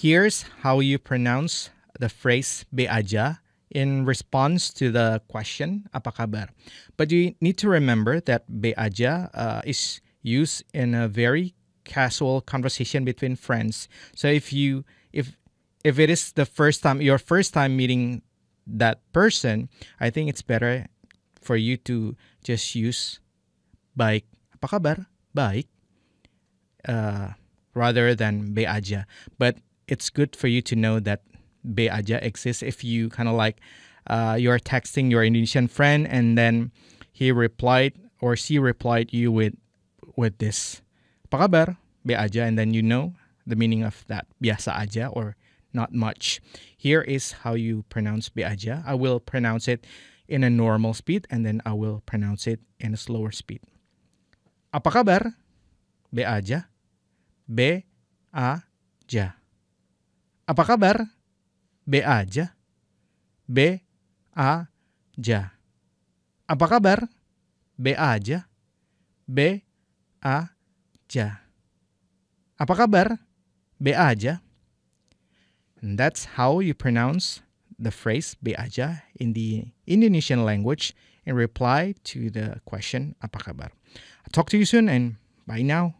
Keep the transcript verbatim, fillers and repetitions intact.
Here's how you pronounce the phrase biasa in response to the question apa kabar. But you need to remember that biasa uh, is used in a very casual conversation between friends. So if you if if it is the first time your first time meeting that person, I think it's better for you to just use baik, apa kabar, baik, uh, rather than biasa. But it's good for you to know that biasa exists if you kind of like uh, you're texting your Indonesian friend and then he replied or she replied you with with this apa kabar, biasa, and then you know the meaning of that, biasa aja or not much. Here is how you pronounce biasa. I will pronounce it in a normal speed and then I will pronounce it in a slower speed. Apa kabar? Biasa. Biasa. Apa kabar? Biasa. Biasa. Apa kabar? Biasa. Biasa. Apa kabar? Biasa. And that's how you pronounce the phrase biasa in the Indonesian language in reply to the question apa kabar. I'll talk to you soon and bye now.